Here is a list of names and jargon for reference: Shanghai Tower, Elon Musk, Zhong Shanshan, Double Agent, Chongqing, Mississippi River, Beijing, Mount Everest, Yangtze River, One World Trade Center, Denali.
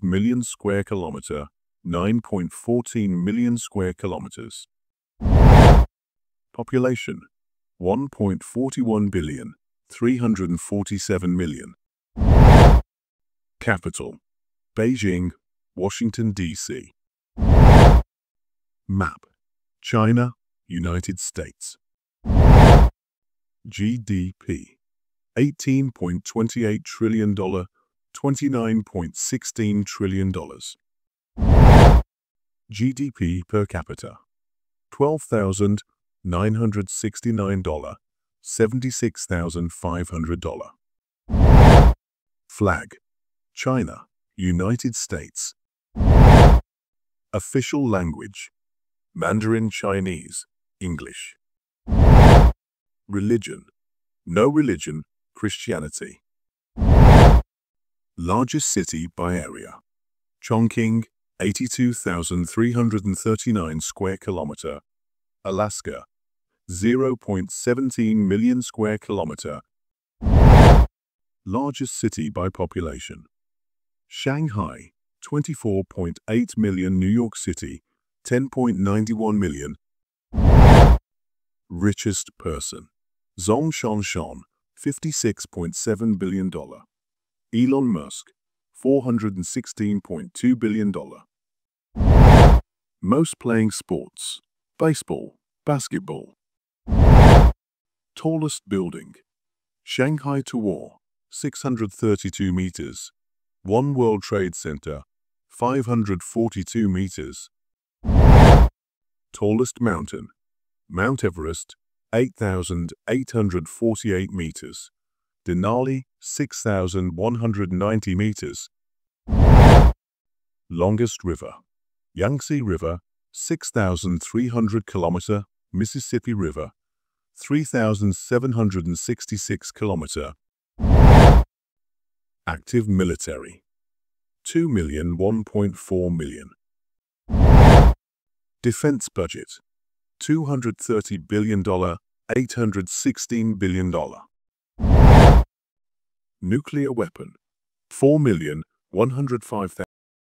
million square kilometer, 9.14 million square kilometers. Population 1.41 billion, 347 million. Capital Beijing, Washington, D.C. Map China, United States. GDP $18.28 trillion, $29.16 trillion. GDP per capita $12,969, $76,500. Flag China, United States. Official language Mandarin Chinese, English. Religion no religion, Christianity. Largest city by area Chongqing, 82,339 square kilometer. Alaska, 0.17 million square kilometer. Largest city by population Shanghai, 24.8 million. New York City, 10.91 million. Richest person Zhong Shanshan, $56.7 billion. Elon Musk, $416.2 billion. Most playing sports baseball, basketball. Tallest building Shanghai Tower, 632 meters. One World Trade Center, 542 meters. Tallest mountain Mount Everest, 8,848 meters. Denali, 6,190 meters. Longest river Yangtze River, 6,300 kilometer. Mississippi River, 3,766 kilometer. Active military 2 million, 1.4 million. Defense budget $230 billion, $816 billion. Nuclear weapon 4,105,000.